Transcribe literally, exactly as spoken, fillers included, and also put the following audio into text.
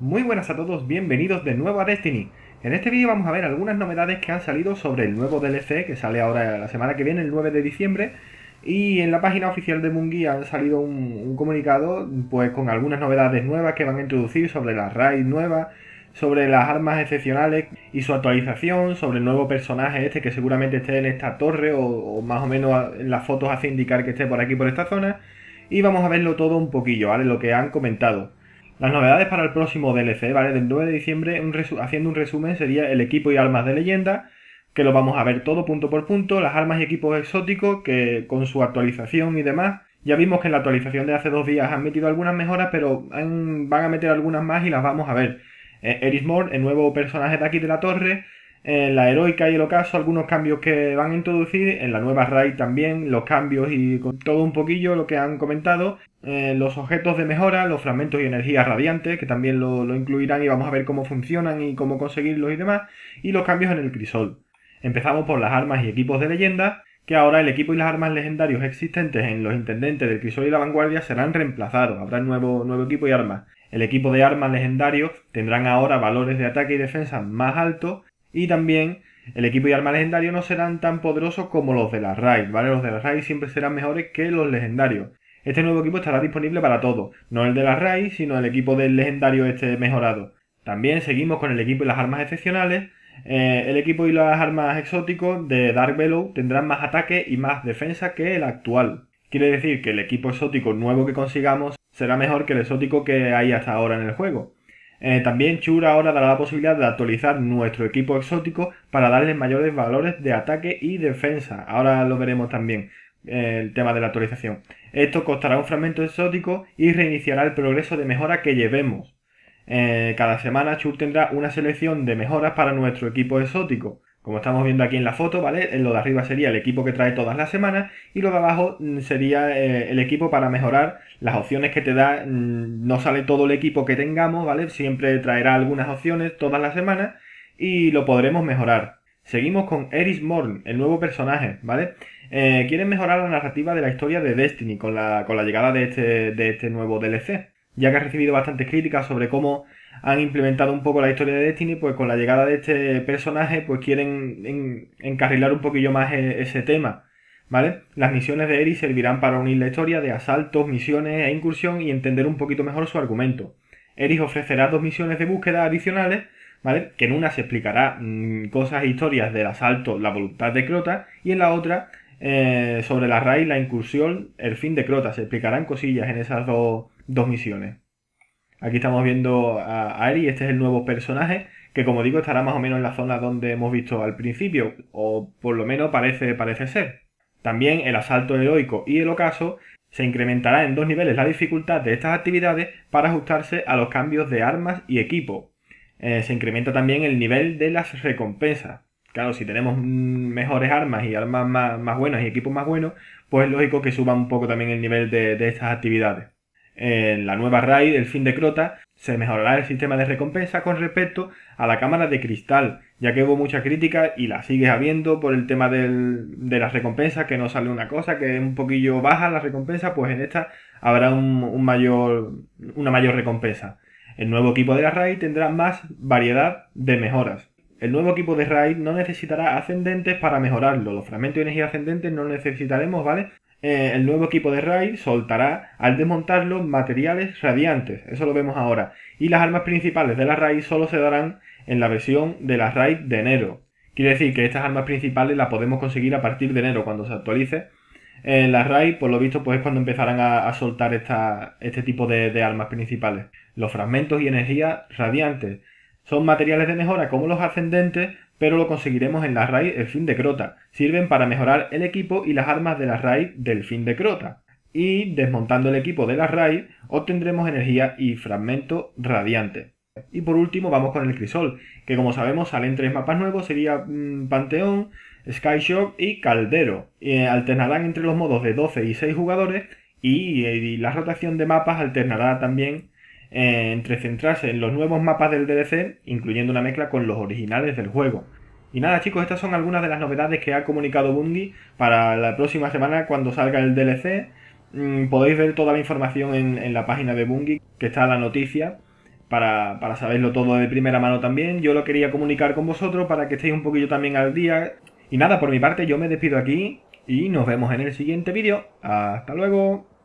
Muy buenas a todos, bienvenidos de nuevo a Destiny. En este vídeo vamos a ver algunas novedades que han salido sobre el nuevo D L C que sale ahora la semana que viene, el nueve de diciembre. Y en la página oficial de Bungie han salido un, un comunicado pues con algunas novedades nuevas que van a introducir sobre las raids nuevas, sobre las armas excepcionales y su actualización, sobre el nuevo personaje este que seguramente esté en esta torre o, o más o menos en las fotos hace indicar que esté por aquí, por esta zona. Y vamos a verlo todo un poquillo, ¿vale? Lo que han comentado. Las novedades para el próximo D L C, ¿vale? Del nueve de diciembre, un haciendo un resumen, sería el equipo y armas de leyenda, que lo vamos a ver todo punto por punto, las armas y equipos exóticos, que con su actualización y demás, ya vimos que en la actualización de hace dos días han metido algunas mejoras, pero han, van a meter algunas más y las vamos a ver. Eh, Eris Morn, el nuevo personaje de aquí de la torre, eh, la heroica y el ocaso, algunos cambios que van a introducir, en la nueva raid también, los cambios y con todo un poquillo lo que han comentado. Eh, los objetos de mejora, los fragmentos y energías radiantes, que también lo, lo incluirán y vamos a ver cómo funcionan y cómo conseguirlos y demás, y los cambios en el crisol. Empezamos por las armas y equipos de leyenda, que ahora el equipo y las armas legendarios existentes en los intendentes del crisol y la vanguardia serán reemplazados, habrá nuevo, nuevo equipo y armas. El equipo de armas legendarios tendrán ahora valores de ataque y defensa más altos, y también el equipo y armas legendarios no serán tan poderosos como los de las raids, ¿vale? Los de las raids siempre serán mejores que los legendarios. Este nuevo equipo estará disponible para todos, no el de la raid, sino el equipo del legendario este mejorado. También seguimos con el equipo y las armas excepcionales. Eh, el equipo y las armas exóticos de Dark Below tendrán más ataque y más defensa que el actual. Quiere decir que el equipo exótico nuevo que consigamos será mejor que el exótico que hay hasta ahora en el juego. Eh, también Xûr ahora dará la posibilidad de actualizar nuestro equipo exótico para darles mayores valores de ataque y defensa. Ahora lo veremos también. El tema de la actualización. Esto costará un fragmento exótico y reiniciará el progreso de mejora que llevemos. Eh, cada semana Xûr tendrá una selección de mejoras para nuestro equipo exótico. Como estamos viendo aquí en la foto, ¿vale? En lo de arriba sería el equipo que trae todas las semanas y lo de abajo sería eh, el equipo para mejorar las opciones que te da. No sale todo el equipo que tengamos, ¿vale? Siempre traerá algunas opciones todas las semanas y lo podremos mejorar. Seguimos con Eris Morn, el nuevo personaje, ¿vale? Eh, quieren mejorar la narrativa de la historia de Destiny con la, con la llegada de este, de este nuevo D L C, ya que ha recibido bastantes críticas sobre cómo han implementado un poco la historia de Destiny, pues con la llegada de este personaje pues quieren en, encarrilar un poquillo más e, ese tema, ¿vale? Las misiones de Eris servirán para unir la historia de asaltos, misiones e incursión y entender un poquito mejor su argumento. Eris ofrecerá dos misiones de búsqueda adicionales, ¿vale? Que en una se explicará mmm, cosas e historias del asalto, la voluntad de Crota, y en la otra, eh, sobre la raíz, la incursión, el fin de Crota. Se explicarán cosillas en esas do, dos misiones. Aquí estamos viendo a, a Eris, este es el nuevo personaje, que como digo estará más o menos en la zona donde hemos visto al principio, o por lo menos parece, parece ser. También el asalto heroico y el ocaso se incrementará en dos niveles la dificultad de estas actividades para ajustarse a los cambios de armas y equipo. Eh, se incrementa también el nivel de las recompensas. Claro, si tenemos mejores armas y armas más, más buenas y equipos más buenos, pues es lógico que suba un poco también el nivel de, de estas actividades. En la nueva raid, el fin de Crota, se mejorará el sistema de recompensa con respecto a la cámara de cristal, ya que hubo mucha crítica y la sigue habiendo por el tema del, de las recompensas, que no sale una cosa, que es un poquillo baja la recompensa, pues en esta habrá un, un mayor, una mayor recompensa. El nuevo equipo de la raid tendrá más variedad de mejoras. El nuevo equipo de raid no necesitará ascendentes para mejorarlo. Los fragmentos de energía ascendentes no necesitaremos, ¿vale? Eh, el nuevo equipo de raid soltará al desmontarlo materiales radiantes. Eso lo vemos ahora. Y las armas principales de la raid solo se darán en la versión de la raid de enero. Quiere decir que estas armas principales las podemos conseguir a partir de enero, cuando se actualice. En la raid, por lo visto, pues es cuando empezarán a, a soltar esta, este tipo de, de armas principales. Los fragmentos y energías radiantes son materiales de mejora como los ascendentes, pero lo conseguiremos en la raid el fin de Crota. Sirven para mejorar el equipo y las armas de la raid del fin de Crota. Y desmontando el equipo de la raid, obtendremos energía y fragmento radiante. Y por último vamos con el crisol, que como sabemos salen tres mapas nuevos, sería mmm, Panteón, Sky Shock y Caldero. Eh, alternarán entre los modos de doce y seis jugadores y, y la rotación de mapas alternará también eh, entre centrarse en los nuevos mapas del D L C, incluyendo una mezcla con los originales del juego. Y nada chicos, estas son algunas de las novedades que ha comunicado Bungie para la próxima semana cuando salga el D L C. Mm, podéis ver toda la información en, en la página de Bungie, que está la noticia. para, para saberlo todo de primera mano también. Yo lo quería comunicar con vosotros para que estéis un poquillo también al día. Y nada, por mi parte yo me despido aquí y nos vemos en el siguiente vídeo. ¡Hasta luego!